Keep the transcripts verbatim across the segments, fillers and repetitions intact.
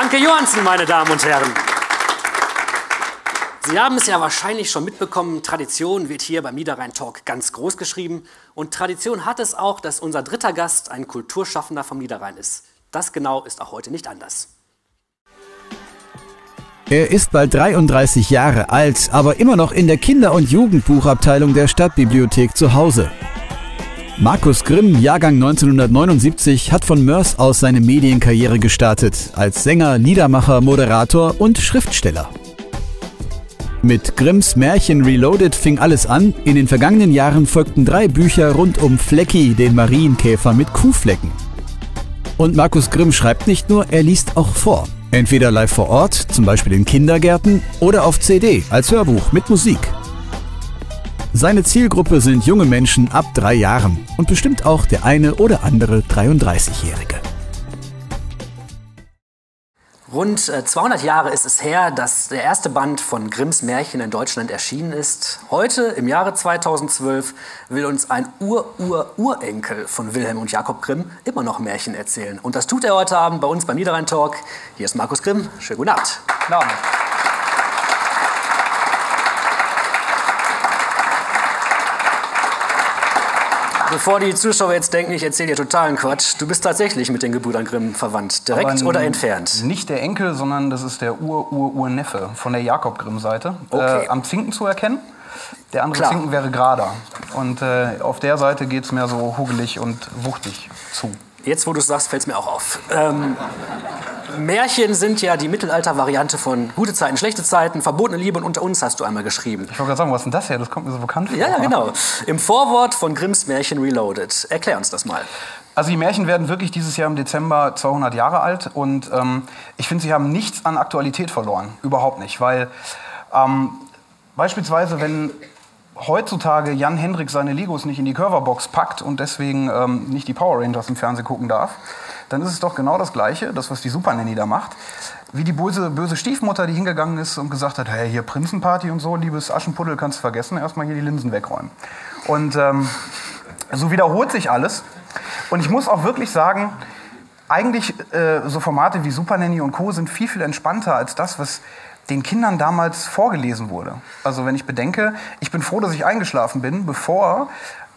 Anke Johansen, meine Damen und Herren. Sie haben es ja wahrscheinlich schon mitbekommen, Tradition wird hier beim Niederrhein-Talk ganz groß geschrieben. Und Tradition hat es auch, dass unser dritter Gast ein Kulturschaffender vom Niederrhein ist. Das genau ist auch heute nicht anders. Er ist bald dreiunddreißig Jahre alt, aber immer noch in der Kinder- und Jugendbuchabteilung der Stadtbibliothek zu Hause. Markus Grimm, Jahrgang neunzehnhundertneunundsiebzig, hat von Moers aus seine Medienkarriere gestartet, als Sänger, Liedermacher, Moderator und Schriftsteller. Mit Grimms Märchen Reloaded fing alles an. In den vergangenen Jahren folgten drei Bücher rund um Flecki, den Marienkäfer mit Kuhflecken. Und Markus Grimm schreibt nicht nur, er liest auch vor. Entweder live vor Ort, zum Beispiel in Kindergärten, oder auf C D, als Hörbuch mit Musik. Seine Zielgruppe sind junge Menschen ab drei Jahren und bestimmt auch der eine oder andere dreiunddreißigjährige. Rund zweihundert Jahre ist es her, dass der erste Band von Grimms Märchen in Deutschland erschienen ist. Heute, im Jahre zweitausendzwölf, will uns ein Ur-Ur-Urenkel von Wilhelm und Jakob Grimm immer noch Märchen erzählen. Und das tut er heute Abend bei uns beim Niederrhein-Talk. Hier ist Markus Grimm. Schönen guten Abend. Guten Abend. Bevor die Zuschauer jetzt denken, ich erzähle dir totalen Quatsch, du bist tatsächlich mit den Gebrüdern Grimm verwandt, direkt oder entfernt? Nicht der Enkel, sondern das ist der Ur-Ur-Urneffe von der Jakob Grimm-Seite, okay. äh, am Zinken zu erkennen. Der andere Klar. Zinken wäre Grader. Und äh, auf der Seite geht es mehr so hugelig und wuchtig zu. Jetzt, wo du es sagst, fällt es mir auch auf. Ähm, Märchen sind ja die Mittelalter-Variante von gute Zeiten, schlechte Zeiten, verbotene Liebe und unter uns hast du einmal geschrieben. Ich wollte gerade sagen, was ist denn das her? Das kommt mir so bekannt vor. Ja, ja, genau. Im Vorwort von Grimms Märchen Reloaded. Erklär uns das mal. Also die Märchen werden wirklich dieses Jahr im Dezember zweihundert Jahre alt und ähm, ich finde, sie haben nichts an Aktualität verloren. Überhaupt nicht, weil ähm, beispielsweise, wenn heutzutage Jan Hendrik seine Legos nicht in die Curverbox packt und deswegen ähm, nicht die Power Rangers im Fernsehen gucken darf, dann ist es doch genau das Gleiche, das, was die Super Nanny da macht, wie die böse, böse Stiefmutter, die hingegangen ist und gesagt hat, hey, hier Prinzenparty und so, liebes Aschenputtel, kannst du vergessen, erstmal hier die Linsen wegräumen. Und ähm, so wiederholt sich alles. Und ich muss auch wirklich sagen, eigentlich äh, so Formate wie Super Nanny und Co. sind viel, viel entspannter als das, was den Kindern damals vorgelesen wurde. Also wenn ich bedenke, ich bin froh, dass ich eingeschlafen bin, bevor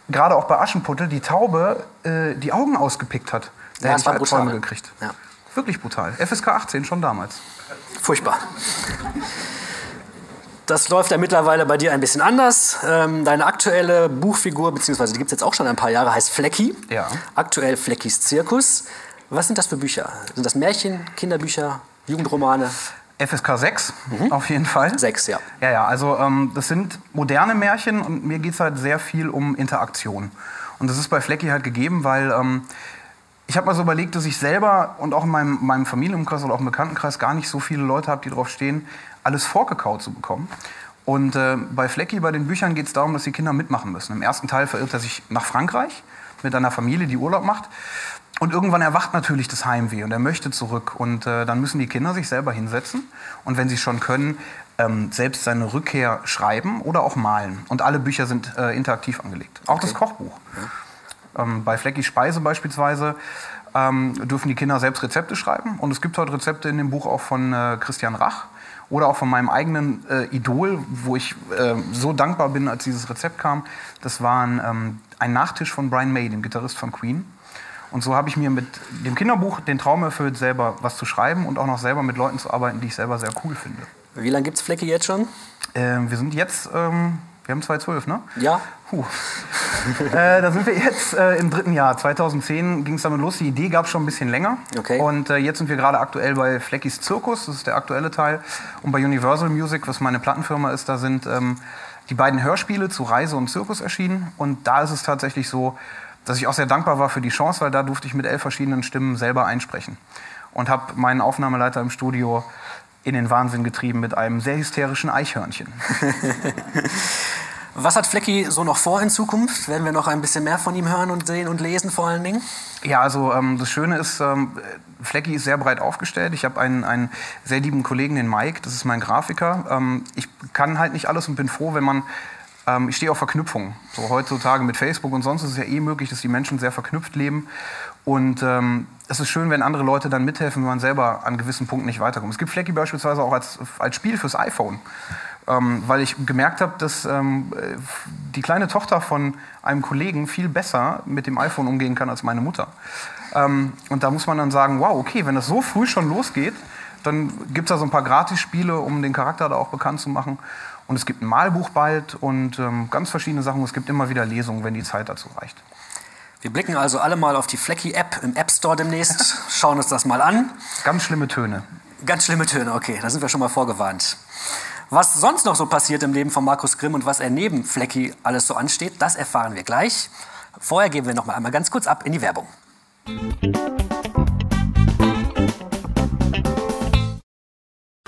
gerade auch bei Aschenputtel die Taube äh, die Augen ausgepickt hat. Da ja, hätte ich halt Träume gekriegt. Ja. Wirklich brutal. F S K achtzehn schon damals. Furchtbar. Das läuft ja mittlerweile bei dir ein bisschen anders. Ähm, deine aktuelle Buchfigur, beziehungsweise die gibt es jetzt auch schon ein paar Jahre, heißt Flecki. Ja. Aktuell Fleckis Zirkus. Was sind das für Bücher? Sind das Märchen, Kinderbücher, Jugendromane? F S K sechs, mhm. auf jeden Fall. sechs, ja. Ja, ja, also ähm, das sind moderne Märchen und mir geht es halt sehr viel um Interaktion. Und das ist bei Flecki halt gegeben, weil ähm, ich habe mal so überlegt, dass ich selber und auch in meinem, meinem Familienkreis oder auch im Bekanntenkreis gar nicht so viele Leute habe, die drauf stehen, alles vorgekaut zu bekommen. Und äh, bei Flecki, bei den Büchern geht es darum, dass die Kinder mitmachen müssen. Im ersten Teil verirrt er sich nach Frankreich mit einer Familie, die Urlaub macht. Und irgendwann erwacht natürlich das Heimweh und er möchte zurück. Und äh, dann müssen die Kinder sich selber hinsetzen und wenn sie schon können, ähm, selbst seine Rückkehr schreiben oder auch malen. Und alle Bücher sind äh, interaktiv angelegt. Auch okay. Das Kochbuch. Ja. Ähm, bei Flecki Speise beispielsweise ähm, dürfen die Kinder selbst Rezepte schreiben. Und es gibt heute Rezepte in dem Buch auch von äh, Christian Rach oder auch von meinem eigenen äh, Idol, wo ich äh, so dankbar bin, als dieses Rezept kam. Das war ein, ähm, ein Nachtisch von Brian May, dem Gitarrist von Queen. Und so habe ich mir mit dem Kinderbuch den Traum erfüllt, selber was zu schreiben und auch noch selber mit Leuten zu arbeiten, die ich selber sehr cool finde. Wie lange gibt es Flecki jetzt schon? Äh, wir sind jetzt, ähm, wir haben zweitausendzwölf, ne? Ja. Huh. äh, da sind wir jetzt äh, im dritten Jahr. zweitausendzehn ging es damit los. Die Idee gab es schon ein bisschen länger. Okay. Und äh, jetzt sind wir gerade aktuell bei Fleckis Zirkus, das ist der aktuelle Teil. Und bei Universal Music, was meine Plattenfirma ist, da sind ähm, die beiden Hörspiele zu Reise und Zirkus erschienen. Und da ist es tatsächlich so, dass ich auch sehr dankbar war für die Chance, weil da durfte ich mit elf verschiedenen Stimmen selber einsprechen. Und habe meinen Aufnahmeleiter im Studio in den Wahnsinn getrieben mit einem sehr hysterischen Eichhörnchen. Was hat Flecki so noch vor in Zukunft? Werden wir noch ein bisschen mehr von ihm hören und sehen und lesen vor allen Dingen? Ja, also ähm, das Schöne ist, ähm, Flecki ist sehr breit aufgestellt. Ich habe einen, einen sehr lieben Kollegen, den Mike, das ist mein Grafiker. Ähm, ich kann halt nicht alles und bin froh, wenn man Ähm, ich stehe auf Verknüpfung. So heutzutage mit Facebook und sonst ist es ja eh möglich, dass die Menschen sehr verknüpft leben. Und ähm, es ist schön, wenn andere Leute dann mithelfen, wenn man selber an gewissen Punkten nicht weiterkommt. Es gibt Flecki beispielsweise auch als, als Spiel fürs iPhone. Ähm, weil ich gemerkt habe, dass ähm, die kleine Tochter von einem Kollegen viel besser mit dem iPhone umgehen kann als meine Mutter. Ähm, und da muss man dann sagen, wow, okay, wenn das so früh schon losgeht, dann gibt es da so ein paar Gratisspiele, um den Charakter da auch bekannt zu machen. Und es gibt ein Malbuch bald und ähm, ganz verschiedene Sachen. Es gibt immer wieder Lesungen, wenn die Zeit dazu reicht. Wir blicken also alle mal auf die Flecki-App im App Store demnächst, schauen uns das mal an. Ganz schlimme Töne. Ganz schlimme Töne, okay, da sind wir schon mal vorgewarnt. Was sonst noch so passiert im Leben von Markus Grimm und was er neben Flecki alles so ansteht, das erfahren wir gleich. Vorher geben wir noch mal einmal ganz kurz ab in die Werbung.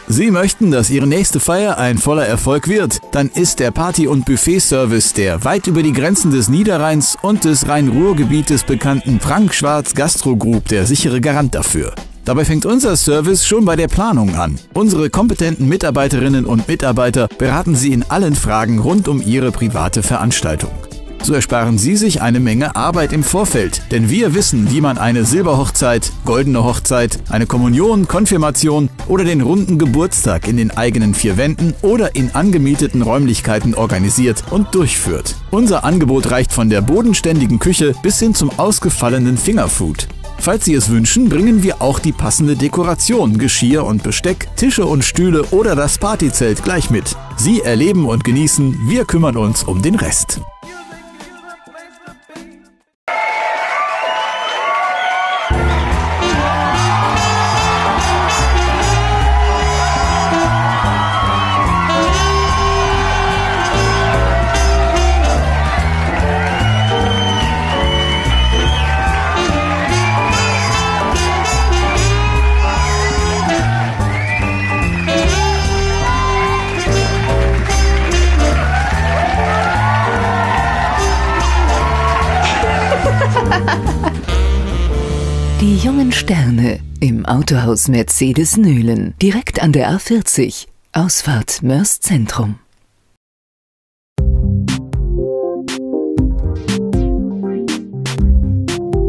Sie möchten, dass Ihre nächste Feier ein voller Erfolg wird? Dann ist der Party- und Buffet-Service der weit über die Grenzen des Niederrheins und des Rhein-Ruhr-Gebietes bekannten Frank Schwarz Gastro Group der sichere Garant dafür. Dabei fängt unser Service schon bei der Planung an. Unsere kompetenten Mitarbeiterinnen und Mitarbeiter beraten Sie in allen Fragen rund um Ihre private Veranstaltung. So ersparen Sie sich eine Menge Arbeit im Vorfeld, denn wir wissen, wie man eine Silberhochzeit, goldene Hochzeit, eine Kommunion, Konfirmation oder den runden Geburtstag in den eigenen vier Wänden oder in angemieteten Räumlichkeiten organisiert und durchführt. Unser Angebot reicht von der bodenständigen Küche bis hin zum ausgefallenen Fingerfood. Falls Sie es wünschen, bringen wir auch die passende Dekoration, Geschirr und Besteck, Tische und Stühle oder das Partyzelt gleich mit. Sie erleben und genießen, wir kümmern uns um den Rest. Die jungen Sterne im Autohaus Mercedes Nöhlen, direkt an der A vierzig, Ausfahrt Mörs Zentrum.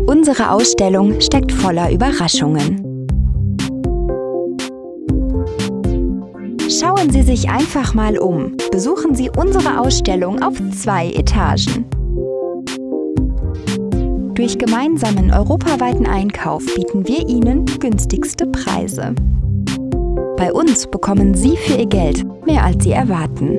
Unsere Ausstellung steckt voller Überraschungen. Schauen Sie sich einfach mal um. Besuchen Sie unsere Ausstellung auf zwei Etagen. Durch gemeinsamen europaweiten Einkauf bieten wir Ihnen günstigste Preise. Bei uns bekommen Sie für Ihr Geld mehr, als Sie erwarten.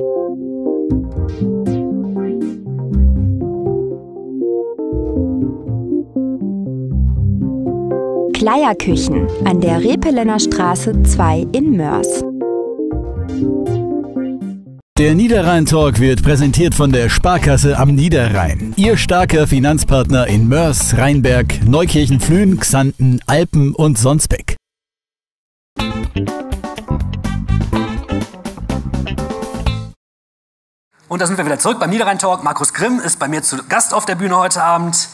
Kleierküchen an der Repelener Straße zwei in Mörs. Der Niederrhein-Talk wird präsentiert von der Sparkasse am Niederrhein. Ihr starker Finanzpartner in Mörs, Rheinberg, Neukirchen-Flühen, Xanten, Alpen und Sonsbeck. Und da sind wir wieder zurück beim Niederrhein-Talk. Markus Grimm ist bei mir zu Gast auf der Bühne heute Abend.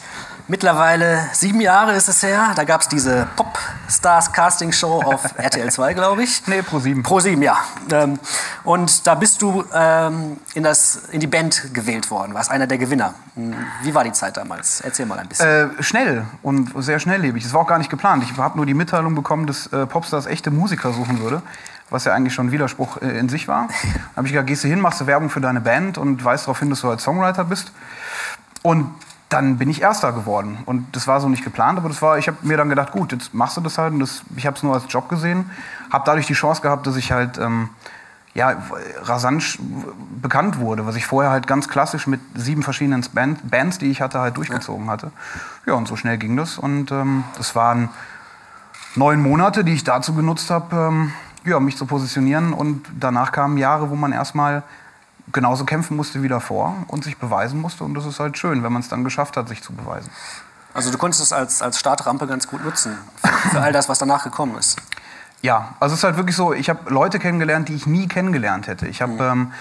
Mittlerweile sieben Jahre ist es her, da gab es diese Popstars-Casting-Show auf R T L zwei, glaube ich. Nee, Pro sieben. Pro sieben, ja. Ähm, und da bist du ähm, in, das, in die Band gewählt worden, warst einer der Gewinner. Wie war die Zeit damals? Erzähl mal ein bisschen. Äh, schnell und sehr schnelllebig. Es war auch gar nicht geplant. Ich habe nur die Mitteilung bekommen, dass äh, Popstars echte Musiker suchen würde, was ja eigentlich schon ein Widerspruch äh, in sich war. Da habe ich gesagt, gehst du hin, machst du Werbung für deine Band und weißt darauf hin, dass du als Songwriter bist. Und dann bin ich Erster geworden und das war so nicht geplant, aber das war, ich habe mir dann gedacht, gut, jetzt machst du das halt und das, ich habe es nur als Job gesehen, habe dadurch die Chance gehabt, dass ich halt ähm, ja, rasant bekannt wurde, was ich vorher halt ganz klassisch mit sieben verschiedenen Band, Bands, die ich hatte, halt durchgezogen hatte. Ja, und so schnell ging das und ähm, das waren neun Monate, die ich dazu genutzt habe, ähm, ja, mich zu positionieren und danach kamen Jahre, wo man erstmal genauso kämpfen musste wie davor und sich beweisen musste. Und das ist halt schön, wenn man es dann geschafft hat, sich zu beweisen. Also du konntest es als, als Startrampe ganz gut nutzen, für, für all das, was danach gekommen ist. Ja, also es ist halt wirklich so, ich habe Leute kennengelernt, die ich nie kennengelernt hätte. Ich habe ähm,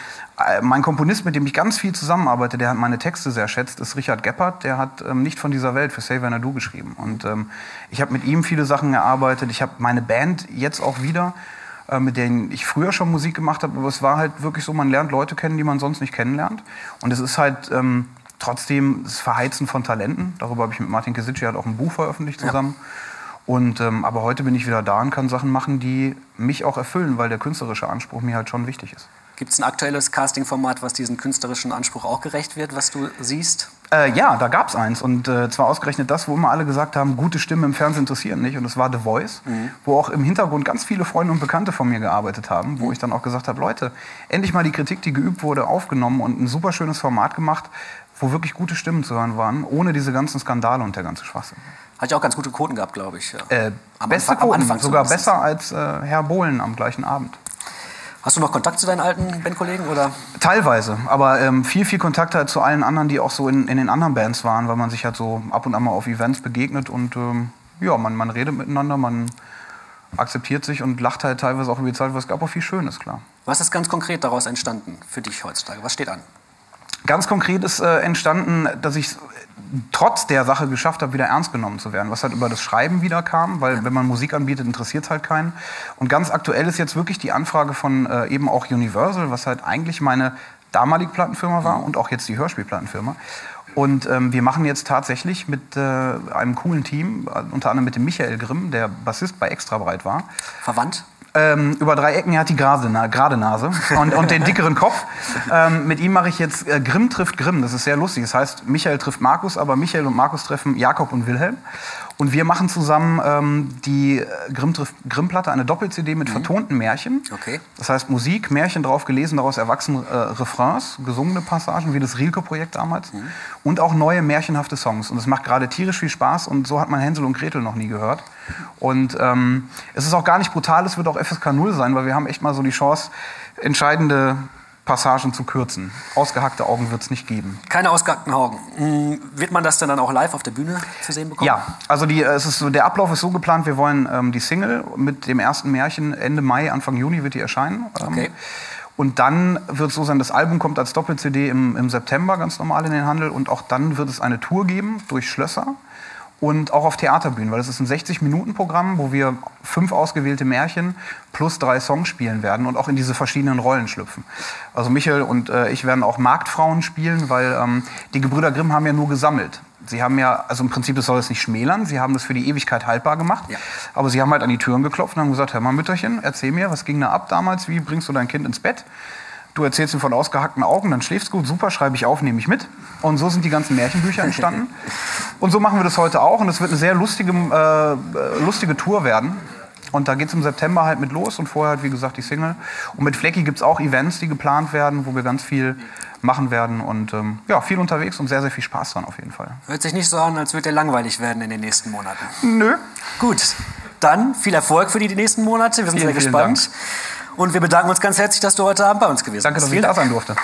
mein Komponist, mit dem ich ganz viel zusammenarbeite, der meine Texte sehr schätzt, ist Richard Geppert. Der hat ähm, Nicht von dieser Welt für Save Anadu geschrieben. Und ähm, ich habe mit ihm viele Sachen erarbeitet. Ich habe meine Band jetzt auch wieder. äh, mit denen ich früher schon Musik gemacht habe. Aber es war halt wirklich so, man lernt Leute kennen, die man sonst nicht kennenlernt. Und es ist halt ähm, trotzdem das Verheizen von Talenten. Darüber habe ich mit Martin Kesitschi halt auch ein Buch veröffentlicht zusammen. Ja. Und, ähm, aber heute bin ich wieder da und kann Sachen machen, die mich auch erfüllen, weil der künstlerische Anspruch mir halt schon wichtig ist. Gibt es ein aktuelles Casting-Format, was diesem künstlerischen Anspruch auch gerecht wird, was du siehst? Äh, ja, da gab es eins. Und äh, zwar ausgerechnet das, wo immer alle gesagt haben, gute Stimmen im Fernsehen interessieren nicht. Und das war The Voice, mhm. wo auch im Hintergrund ganz viele Freunde und Bekannte von mir gearbeitet haben, wo mhm. ich dann auch gesagt habe, Leute, endlich mal die Kritik, die geübt wurde, aufgenommen und ein super schönes Format gemacht, wo wirklich gute Stimmen zu hören waren, ohne diese ganzen Skandale und der ganze Schwachsinn. Hat ja auch ganz gute Quoten gehabt, glaube ich. Ja. Äh, beste Anfang, Quoten, sogar so besser als äh, Herr Bohlen am gleichen Abend. Hast du noch Kontakt zu deinen alten Bandkollegen, oder? Teilweise, aber ähm, viel, viel Kontakt halt zu allen anderen, die auch so in, in den anderen Bands waren, weil man sich halt so ab und an mal auf Events begegnet und ähm, ja, man, man redet miteinander, man akzeptiert sich und lacht halt teilweise auch über die Zeit, was gab auch viel Schönes, klar. Was ist ganz konkret daraus entstanden für dich heutzutage? Was steht an? Ganz konkret ist äh, entstanden, dass ich trotz der Sache geschafft habe, wieder ernst genommen zu werden, was halt über das Schreiben wieder kam, weil wenn man Musik anbietet, interessiert es halt keinen. Und ganz aktuell ist jetzt wirklich die Anfrage von äh, eben auch Universal, was halt eigentlich meine damalige Plattenfirma war und auch jetzt die Hörspielplattenfirma. Und ähm, wir machen jetzt tatsächlich mit äh, einem coolen Team, unter anderem mit dem Michael Grimm, der Bassist bei Extrabreit war. Verwandt? Ähm, über drei Ecken, er hat die gerade Nase und, und den dickeren Kopf. Ähm, mit ihm mache ich jetzt äh, Grimm trifft Grimm, das ist sehr lustig. Das heißt, Michael trifft Markus, aber Michael und Markus treffen Jakob und Wilhelm. Und wir machen zusammen ähm, die Grimm trifft Grimm-Platte, eine Doppel-C D mit mhm. vertonten Märchen. Okay. Das heißt Musik, Märchen drauf gelesen, daraus erwachsen äh, Refrains, gesungene Passagen, wie das Rilke-Projekt damals. Mhm. Und auch neue märchenhafte Songs. Und das macht gerade tierisch viel Spaß und so hat man Hänsel und Gretel noch nie gehört. Und ähm, es ist auch gar nicht brutal, es wird auch F S K null sein, weil wir haben echt mal so die Chance, entscheidende Passagen zu kürzen. Ausgehackte Augen wird es nicht geben. Keine ausgehackten Augen. Hm, wird man das denn dann auch live auf der Bühne zu sehen bekommen? Ja, also die, es ist so, der Ablauf ist so geplant, wir wollen ähm, die Single mit dem ersten Märchen Ende Mai, Anfang Juni wird die erscheinen. Ähm, okay. Und dann wird es so sein, das Album kommt als Doppel-C D im, im September ganz normal in den Handel und auch dann wird es eine Tour geben durch Schlösser. Und auch auf Theaterbühnen, weil das ist ein sechzig-Minuten-Programm, wo wir fünf ausgewählte Märchen plus drei Songs spielen werden und auch in diese verschiedenen Rollen schlüpfen. Also Michael und äh, ich werden auch Marktfrauen spielen, weil ähm, die Gebrüder Grimm haben ja nur gesammelt. Sie haben ja, also im Prinzip, das soll es nicht schmälern, sie haben das für die Ewigkeit haltbar gemacht, ja. aber sie haben halt an die Türen geklopft und haben gesagt, hör mal Mütterchen, erzähl mir, was ging da ab damals, wie bringst du dein Kind ins Bett? Du erzählst ihm von ausgehackten Augen, dann schläfst gut, super, schreibe ich auf, nehme ich mit. Und so sind die ganzen Märchenbücher entstanden. Und so machen wir das heute auch. Und es wird eine sehr lustige, äh, lustige Tour werden. Und da geht es im September halt mit los und vorher halt, wie gesagt, die Single. Und mit Flecki gibt es auch Events, die geplant werden, wo wir ganz viel machen werden. Und ähm, ja, viel unterwegs und sehr, sehr viel Spaß dran auf jeden Fall. Hört sich nicht so an, als würde der langweilig werden in den nächsten Monaten. Nö. Gut, dann viel Erfolg für die, die nächsten Monate. Wir sind vielen, sehr gespannt. Und wir bedanken uns ganz herzlich, dass du heute Abend bei uns gewesen bist. Danke, dass Vielen ich da sein durfte.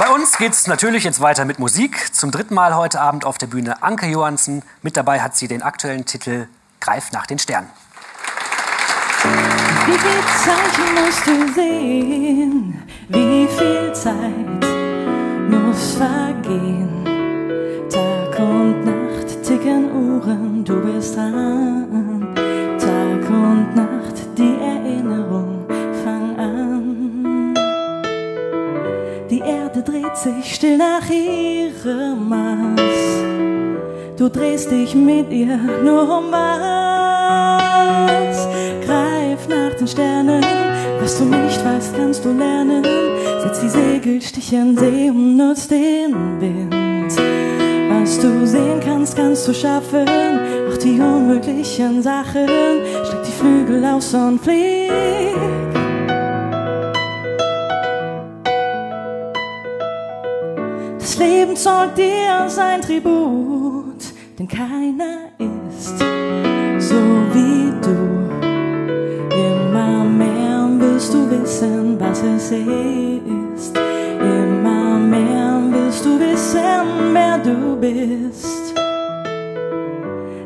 Bei uns geht es natürlich jetzt weiter mit Musik. Zum dritten Mal heute Abend auf der Bühne Anke Johansen. Mit dabei hat sie den aktuellen Titel Greif nach den Sternen. Wie viel Zeit musst du sehen? Wie viel Zeit muss vergehen, Tag und Nacht ticken Uhren, du bist dran. Tag und Nacht, die Erinnerung, fang an. Die Erde dreht sich still nach ihrem Maß. Du drehst dich mit ihr nur um was. Greif nach den Sternen, was du nicht weißt, kannst du lernen. Setz die Segel, stich an See und nutz den Wind. Was du sehen kannst, kannst du schaffen. Auch die unmöglichen Sachen. Streck die Flügel aus und flieg. Das Leben zollt dir sein Tribut, denn keiner ist so wie du. Immer mehr willst du wissen, was es ist. Immer mehr willst du wissen, wer du bist.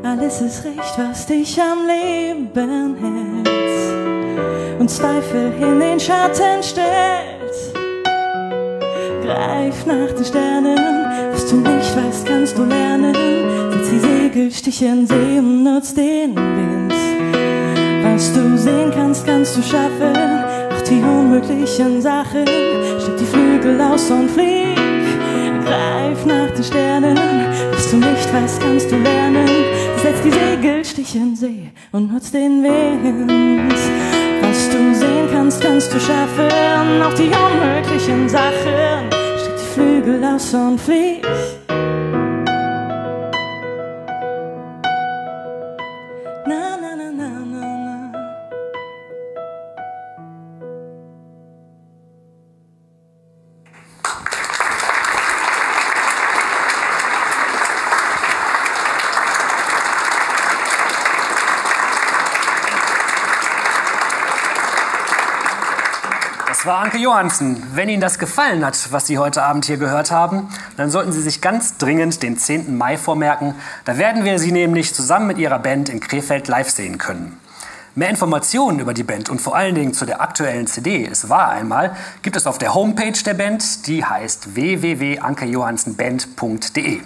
Alles ist recht, was dich am Leben hält und Zweifel in den Schatten stellt. Greif nach den Sternen, was du nicht weißt, kannst du lernen. Setz die Segelstiche in See und nutz den Wind. Was du sehen kannst, kannst du schaffen. Auch die unmöglichen Sachen. Streck die Flügel aus und flieg. Greif nach den Sternen, was du nicht weißt, kannst du lernen. Setz die Segelstiche in See und nutz den Wind. Was du sehen kannst, kannst du schaffen. Auch die unmöglichen Sachen. Streck die Flügel aus und flieg. Na, na, na, na, na, na. Das war Anke Johansen. Wenn Ihnen das gefallen hat, was Sie heute Abend hier gehört haben, dann sollten Sie sich ganz dringend den zehnten Mai vormerken. Da werden wir Sie nämlich zusammen mit Ihrer Band in Krefeld live sehen können. Mehr Informationen über die Band und vor allen Dingen zu der aktuellen C D, Es war einmal, gibt es auf der Homepage der Band, die heißt w w w punkt anke johansen band punkt de.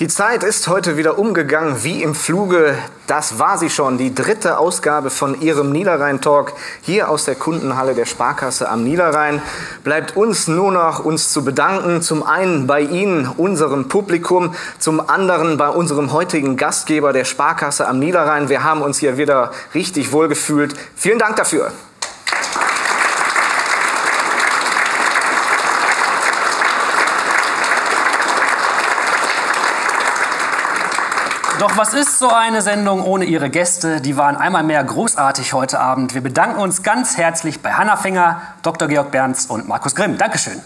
Die Zeit ist heute wieder umgegangen wie im Fluge. Das war sie schon, die dritte Ausgabe von Ihrem Niederrhein-Talk hier aus der Kundenhalle der Sparkasse am Niederrhein. Bleibt uns nur noch, uns zu bedanken. Zum einen bei Ihnen, unserem Publikum, zum anderen bei unserem heutigen Gastgeber der Sparkasse am Niederrhein. Wir haben uns hier wieder richtig wohlgefühlt. Vielen Dank dafür. Doch was ist so eine Sendung ohne Ihre Gäste? Die waren einmal mehr großartig heute Abend. Wir bedanken uns ganz herzlich bei Hanna Fenger, Doktor Georg Berns und Markus Grimm. Dankeschön.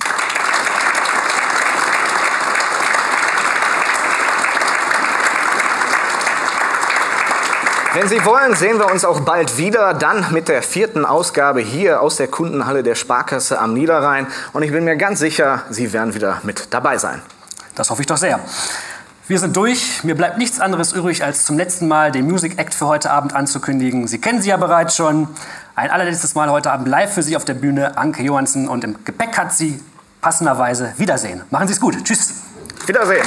Wenn Sie wollen, sehen wir uns auch bald wieder, dann mit der vierten Ausgabe hier aus der Kundenhalle der Sparkasse am Niederrhein. Und ich bin mir ganz sicher, Sie werden wieder mit dabei sein. Das hoffe ich doch sehr. Wir sind durch. Mir bleibt nichts anderes übrig, als zum letzten Mal den Music Act für heute Abend anzukündigen. Sie kennen sie ja bereits schon. Ein allerletztes Mal heute Abend live für Sie auf der Bühne Anke Johansen. Und im Gepäck hat sie passenderweise Wiedersehen. Machen Sie es gut. Tschüss. Wiedersehen.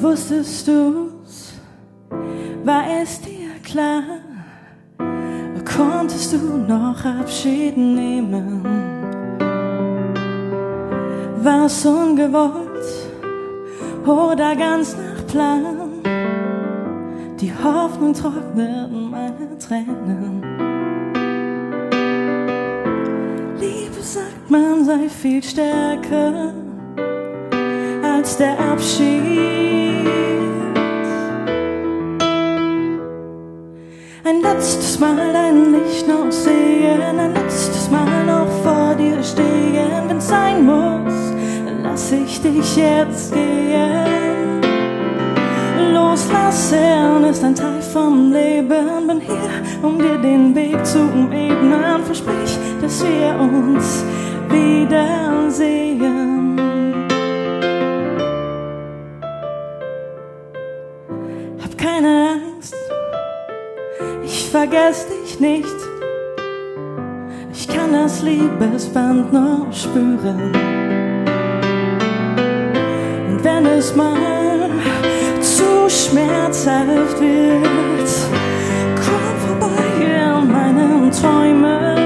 Wusstest du's? War es dir klar? Konntest du noch Abschied nehmen? War's ungewollt oder ganz nach Plan? Die Hoffnung trockneten meine Tränen. Liebe, sagt man, sei viel stärker als der Abschied. Ein letztes Mal dein Licht noch sehen, ein letztes Mal noch vor dir stehen. Wenn's sein muss, lass ich dich jetzt gehen. Loslassen ist ein Teil vom Leben. Bin hier, um dir den Weg zu ebnen. Versprich, dass wir uns wiedersehen. Hab keine Angst, ich vergess dich nicht. Ich kann das Liebesband noch spüren. Und wenn es mal zu schmerzhaft wird, komm vorbei in meinen Träumen.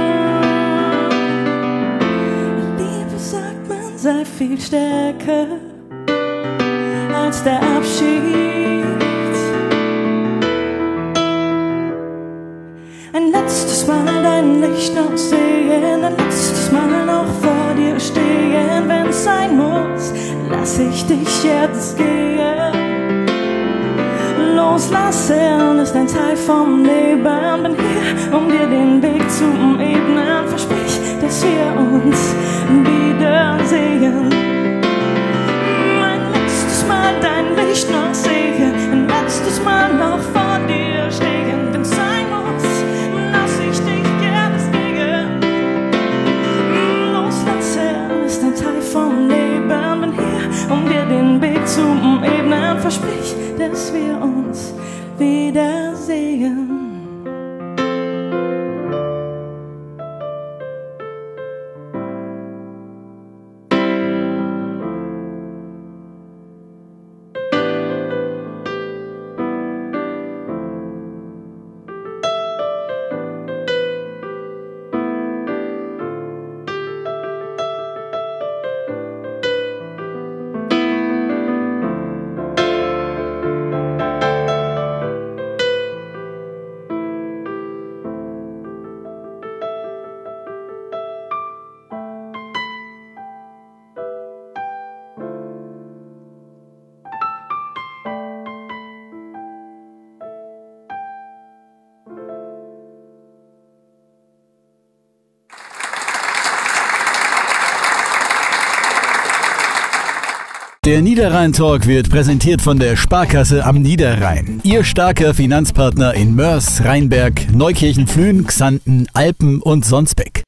Liebe, sagt man, sei viel stärker als der Abschied. Ein letztes Mal dein Licht noch sehen, ein letztes Mal noch vor dir stehen. Wenn's sein muss, lass ich dich jetzt gehen. Loslassen ist ein Teil vom Leben. Bin hier, um dir den Weg zu ebnen. Versprich, dass wir uns wiedersehen. Ein letztes Mal dein Licht noch sehen, ein letztes Mal noch vor dir stehen. Wenn's sein muss, vom Leben, bin hier, um dir den Weg zu ebnen. Versprich, dass wir uns Wiedersehen. Der Niederrhein-Talk wird präsentiert von der Sparkasse am Niederrhein. Ihr starker Finanzpartner in Mörs, Rheinberg, Neukirchen-Flühen, Xanten, Alpen und Sonsbeck.